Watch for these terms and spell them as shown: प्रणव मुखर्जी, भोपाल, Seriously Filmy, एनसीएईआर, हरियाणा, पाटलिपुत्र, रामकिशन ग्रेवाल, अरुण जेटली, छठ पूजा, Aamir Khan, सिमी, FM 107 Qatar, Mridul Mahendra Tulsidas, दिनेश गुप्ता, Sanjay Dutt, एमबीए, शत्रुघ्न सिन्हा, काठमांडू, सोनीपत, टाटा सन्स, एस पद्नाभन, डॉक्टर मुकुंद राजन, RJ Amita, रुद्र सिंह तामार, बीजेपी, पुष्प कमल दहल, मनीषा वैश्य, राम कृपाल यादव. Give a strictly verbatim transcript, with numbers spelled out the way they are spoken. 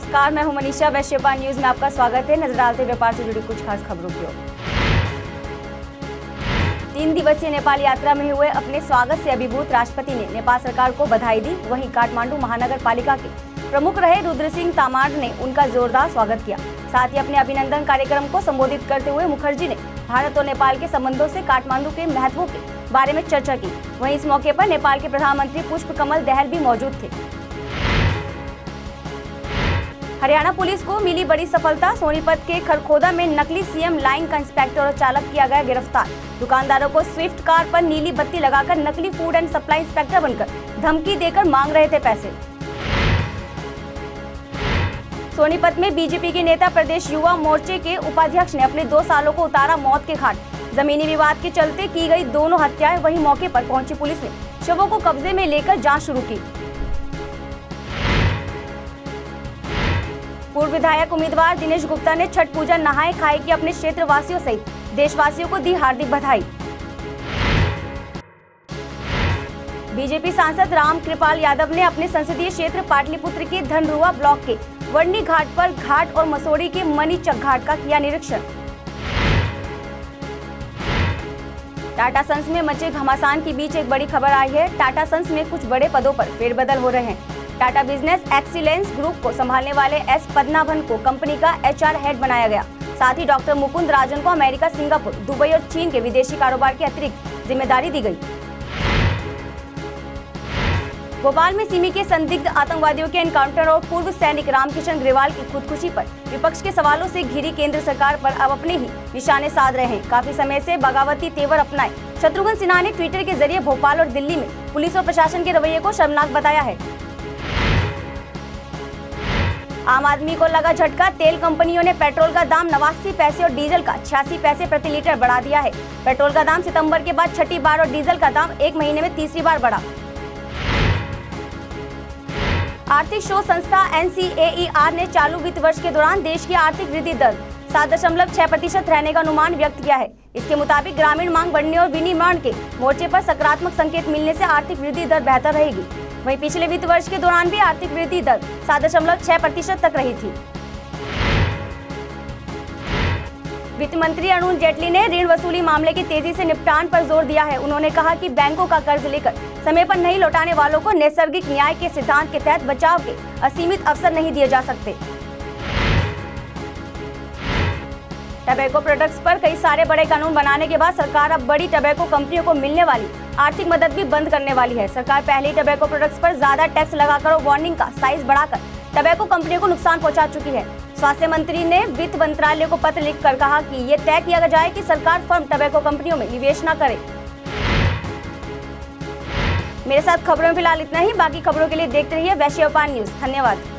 नमस्कार, मैं हूं मनीषा वैश्य, न्यूज में आपका स्वागत है। नजर डालते व्यापार से जुड़ी कुछ खास खबरों की ओर। तीन दिवसीय नेपाल यात्रा में हुए अपने स्वागत से अभिभूत राष्ट्रपति ने नेपाल सरकार को बधाई दी। वहीं काठमांडू महानगर पालिका के प्रमुख रहे रुद्र सिंह तामार ने उनका जोरदार स्वागत किया। साथ ही अपने अभिनंदन कार्यक्रम को संबोधित करते हुए मुखर्जी ने भारत और नेपाल के संबंधों से काठमांडू के महत्व के बारे में चर्चा की। वहीं इस मौके पर नेपाल के प्रधानमंत्री पुष्प कमल दहल भी मौजूद थे। हरियाणा पुलिस को मिली बड़ी सफलता। सोनीपत के खरखोदा में नकली सीएम लाइन का इंस्पेक्टर और चालक किया गया गिरफ्तार। दुकानदारों को स्विफ्ट कार पर नीली बत्ती लगाकर नकली फूड एंड सप्लाई इंस्पेक्टर बनकर धमकी देकर मांग रहे थे पैसे। सोनीपत में बीजेपी के नेता प्रदेश युवा मोर्चे के उपाध्यक्ष ने अपने दो सालों को उतारा मौत के घाट। जमीनी विवाद के चलते की गई दोनों हत्याएं। वहीं मौके पर पहुंची पुलिस ने शवों को कब्जे में लेकर जाँच शुरू की। पूर्व विधायक उम्मीदवार दिनेश गुप्ता ने छठ पूजा नहाए खाए की अपने क्षेत्रवासियों सहित देशवासियों को दी हार्दिक बधाई। बीजेपी सांसद राम कृपाल यादव ने अपने संसदीय क्षेत्र पाटलिपुत्र के धनरुआ ब्लॉक के वर्णी घाट पर घाट और मसोड़ी के मणिचक घाट का किया निरीक्षण। टाटा सन्स में मचे घमासान के बीच एक बड़ी खबर आई है। टाटा सन्स में कुछ बड़े पदों पर फेरबदल हो रहे हैं। टाटा बिजनेस एक्सीलेंस ग्रुप को संभालने वाले एस पद्नाभन को कंपनी का एचआर हेड बनाया गया। साथ ही डॉक्टर मुकुंद राजन को अमेरिका, सिंगापुर, दुबई और चीन के विदेशी कारोबार की अतिरिक्त जिम्मेदारी दी गई। भोपाल में सिमी के संदिग्ध आतंकवादियों के एनकाउंटर और पूर्व सैनिक रामकिशन ग्रेवाल की खुदकुशी पर विपक्ष के सवालों से घिरी केंद्र सरकार पर अब अपने ही निशाने साध रहे हैं। काफी समय से बगावती तेवर अपनाए शत्रुघ्न सिन्हा ने ट्विटर के जरिए भोपाल और दिल्ली में पुलिस और प्रशासन के रवैये को शर्मनाक बताया है। आम आदमी को लगा झटका। तेल कंपनियों ने पेट्रोल का दाम नवासी पैसे और डीजल का छियासी पैसे प्रति लीटर बढ़ा दिया है। पेट्रोल का दाम सितंबर के बाद छठी बार और डीजल का दाम एक महीने में तीसरी बार बढ़ा। आर्थिक शोध संस्था एनसीएईआर ने चालू वित्त वर्ष के दौरान देश की आर्थिक वृद्धि दर सात दशमलव छह प्रतिशत रहने का अनुमान व्यक्त किया है। इसके मुताबिक ग्रामीण मांग बढ़ने और विनिर्माण के मोर्चे पर सकारात्मक संकेत मिलने से आर्थिक वृद्धि दर बेहतर रहेगी। वहीं पिछले वित्त वर्ष के दौरान भी आर्थिक वृद्धि दर सात दशमलव छह प्रतिशत तक रही थी। वित्त मंत्री अरुण जेटली ने ऋण वसूली मामले की तेजी से निपटान पर जोर दिया है। उन्होंने कहा कि बैंकों का कर्ज लेकर समय पर नहीं लौटाने वालों को नैसर्गिक न्याय के सिद्धांत के तहत बचाव के असीमित अवसर नहीं दिए जा सकते। टबैको प्रोडक्ट्स पर कई सारे बड़े कानून बनाने के बाद सरकार अब बड़ी टबैको कंपनियों को मिलने वाली आर्थिक मदद भी बंद करने वाली है। सरकार पहले ही टबैको प्रोडक्ट्स पर ज्यादा टैक्स लगाकर और वार्निंग का साइज बढ़ाकर टबैको कंपनियों को नुकसान पहुंचा चुकी है। स्वास्थ्य मंत्री ने वित्त मंत्रालय को पत्र लिखकर कहा कि ये तय किया जाए कि सरकार फर्म टबैको कंपनियों में निवेश न करे। मेरे साथ खबरों में फिलहाल इतना ही। बाकी खबरों के लिए देखते रहिए वैश्य व्यापार न्यूज। धन्यवाद।